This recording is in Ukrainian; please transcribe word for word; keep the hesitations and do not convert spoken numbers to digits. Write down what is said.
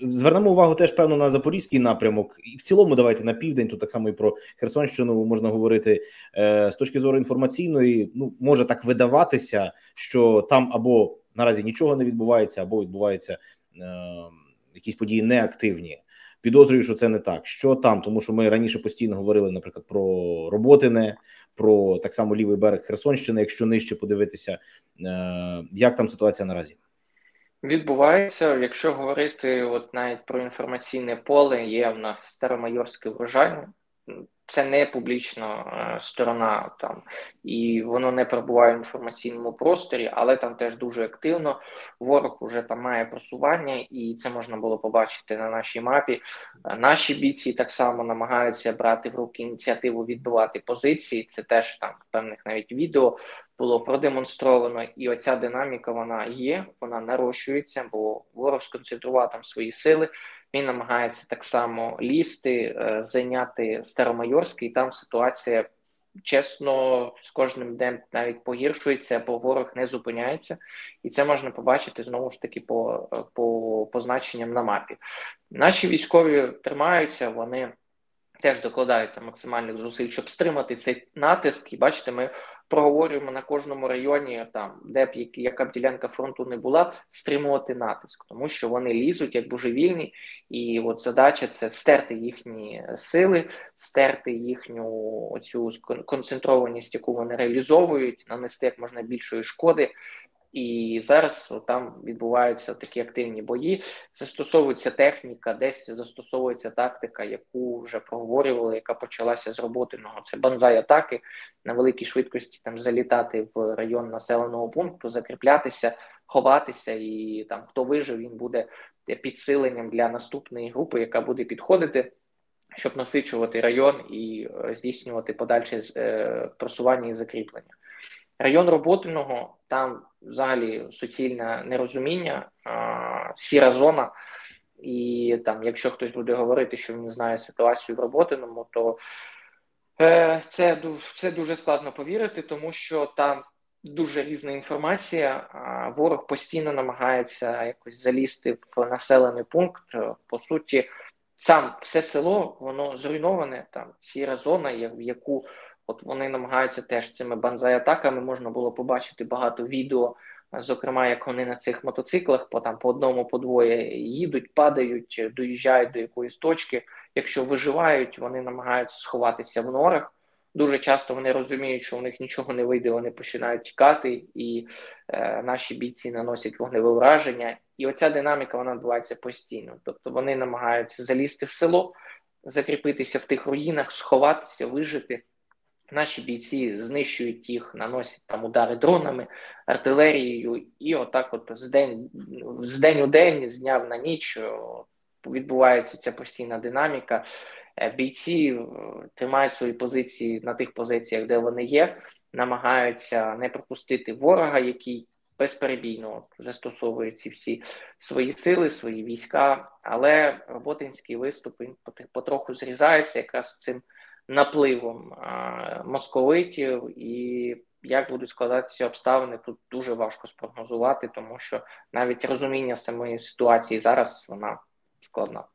Звернемо увагу теж, певно, на Запорізький напрямок. І в цілому давайте на південь, тут так само і про Херсонщину можна говорити. З точки зору інформаційної, ну, може так видаватися, що там або наразі нічого не відбувається, або відбуваються е, якісь події неактивні. Підозрюю, що це не так. Що там? Тому що ми раніше постійно говорили, наприклад, про Роботине, про так само лівий берег Херсонщини, якщо нижче подивитися. Е, як там ситуація наразі? Відбувається, якщо говорити от навіть про інформаційне поле, є в нас Старомайорське врожання. Це не публічна сторона там, і воно не перебуває в інформаційному просторі, але там теж дуже активно. Ворог уже там має просування, і це можна було побачити на нашій мапі. Наші бійці так само намагаються брати в руки ініціативу, відбивати позиції. Це теж там в певних навіть відео було продемонстровано, і оця динаміка, вона є, вона нарощується, бо ворог сконцентрував там свої сили. Він намагається так само лізти, зайняти Старомайорський, і там ситуація, чесно, з кожним днем навіть погіршується, бо ворог не зупиняється. І це можна побачити, знову ж таки, по, по позначенням на мапі. Наші військові тримаються, вони теж докладають там максимальних зусиль, щоб стримати цей натиск. І бачите, ми проговорюємо на кожному районі, там, де б яка б ділянка фронту не була, стримувати натиск, тому що вони лізуть як божевільні, і от задача – це стерти їхні сили, стерти їхню оцю концентрованість, яку вони реалізовують, нанести як можна більшої шкоди. І зараз там відбуваються такі активні бої, застосовується техніка, десь застосовується тактика, яку вже проговорювали, яка почалася з Роботиного. Це банзай-атаки, на великій швидкості там залітати в район населеного пункту, закріплятися, ховатися, і там хто вижив, він буде підсиленням для наступної групи, яка буде підходити, щоб насичувати район і здійснювати подальше просування і закріплення. Район Роботиного, там взагалі суцільне нерозуміння, а, сіра зона, і там, якщо хтось буде говорити, що він знає ситуацію в Роботиному, то е, це, це дуже складно повірити, тому що там дуже різна інформація, а, ворог постійно намагається якось залізти в населений пункт, по суті, сам все село, воно зруйноване, там сіра зона, в яку... От вони намагаються теж цими банзай-атаками, можна було побачити багато відео, зокрема, як вони на цих мотоциклах по, там, по одному, по двоє їдуть, падають, доїжджають до якоїсь точки. Якщо виживають, вони намагаються сховатися в норах. Дуже часто вони розуміють, що у них нічого не вийде, вони починають тікати, і е, наші бійці наносять вогневе враження. І оця динаміка, вона відбувається постійно. Тобто вони намагаються залізти в село, закріпитися в тих руїнах, сховатися, вижити. Наші бійці знищують їх, наносять там удари дронами, артилерією, і отак от з, день, з день у день, з дня на ніч відбувається ця постійна динаміка. Бійці тримають свої позиції на тих позиціях, де вони є, намагаються не пропустити ворога, який безперебійно застосовує ці всі свої сили, свої війська, але Роботинський виступ потроху зрізається якраз цим напливом а, московитів, і як будуть складатися обставини, тут дуже важко спрогнозувати, тому що навіть розуміння самої ситуації зараз, вона складна.